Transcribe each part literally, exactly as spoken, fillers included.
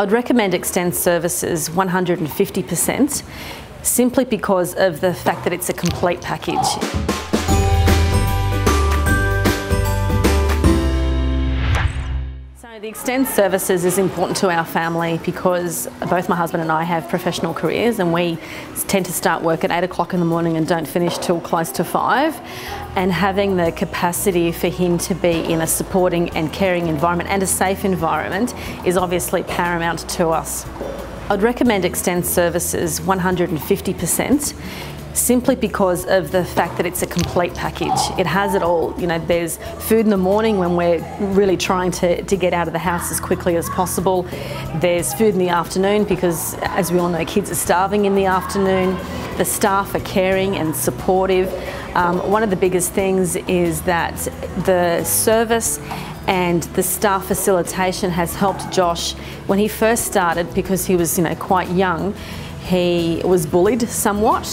I'd recommend Extend Services one hundred fifty percent simply because of the fact that it's a complete package. The Extend Services is important to our family because both my husband and I have professional careers, and we tend to start work at eight o'clock in the morning and don't finish till close to five. And having the capacity for him to be in a supporting and caring environment and a safe environment is obviously paramount to us. I'd recommend Extend Services one hundred fifty percent. Simply because of the fact that it's a complete package. It has it all. You know, there's food in the morning when we're really trying to, to get out of the house as quickly as possible. There's food in the afternoon because, as we all know, kids are starving in the afternoon. The staff are caring and supportive. Um, one of the biggest things is that the service and the staff facilitation has helped Josh. When he first started, because he was, you know, quite young, he was bullied somewhat.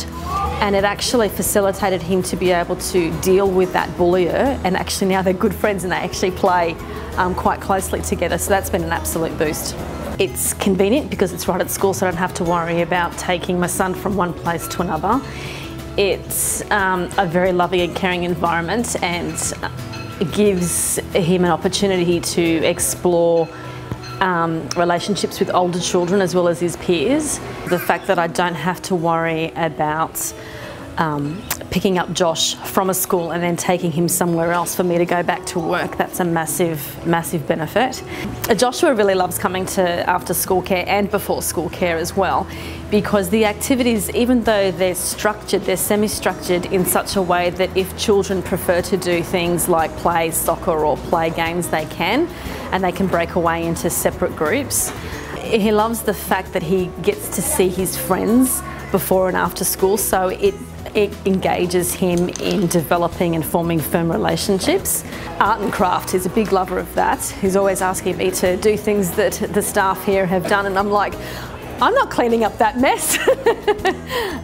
And it actually facilitated him to be able to deal with that bullier, and actually now they're good friends and they actually play um, quite closely together, so that's been an absolute boost. It's convenient because it's right at school, so I don't have to worry about taking my son from one place to another. It's um, a very loving and caring environment, and it gives him an opportunity to explore Um, relationships with older children as well as his peers. The fact that I don't have to worry about um, picking up Josh from a school and then taking him somewhere else for me to go back to work, that's a massive, massive benefit. Joshua really loves coming to after school care and before school care as well, because the activities, even though they're structured, they're semi-structured in such a way that if children prefer to do things like play soccer or play games, they can. And they can break away into separate groups. He loves the fact that he gets to see his friends before and after school, so it, it engages him in developing and forming firm relationships. Art and craft, he's a big lover of that. He's always asking me to do things that the staff here have done, and I'm like, I'm not cleaning up that mess.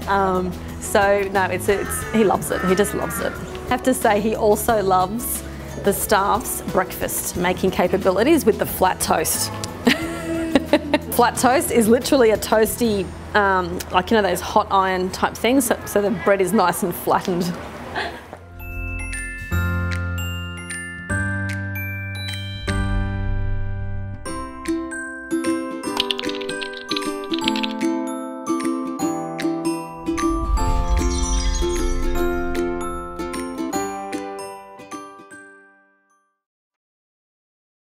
um, so no, it's, it's, he loves it, he just loves it. I have to say he also loves the staff's breakfast making capabilities with the flat toast. Flat toast is literally a toasty, um, like, you know, those hot iron type things, so, so the bread is nice and flattened.